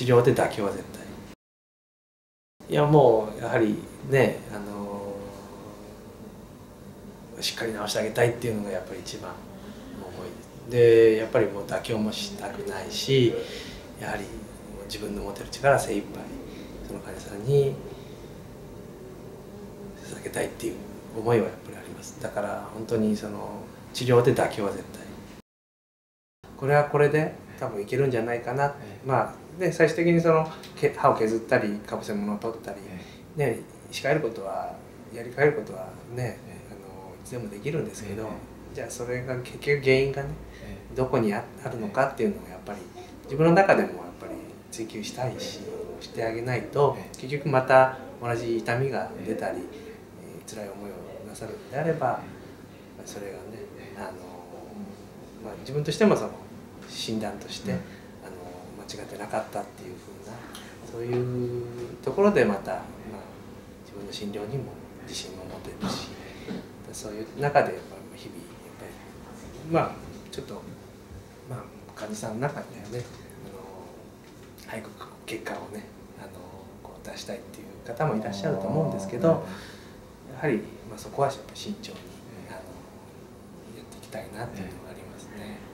治療で妥協は絶対。いやもうやはりね、しっかり治してあげたいっていうのがやっぱり一番の思いで、やっぱりもう妥協もしたくないし、やはり自分の持てる力精一杯その患者さんに捧げたいっていう思いはやっぱりあります。だから本当にその治療で妥協は絶対、これはこれで多分いけるんじゃないかな、まあね、最終的にその歯を削ったりかぶせ物を取ったり、ね、仕返ることはやり返ることはね、いつでもできるんですけど、じゃあそれが結局原因がね、どこにあるのかっていうのをやっぱり自分の中でもやっぱり追求したいし、してあげないと結局また同じ痛みが出たり、辛い思いをなさるのであれば、それがね、まあ、自分としてもその診断として、間違ってなかったっていうふうな、そういうところでまた、自分の診療にも自信も持てるし、そういう中でやっぱり日々やっぱりちょっと患者さんの中でね、早く結果をね、こう出したいっていう方もいらっしゃると思うんですけど、やはりそこはやっぱ慎重にやっていきたいなっていうのがありますね。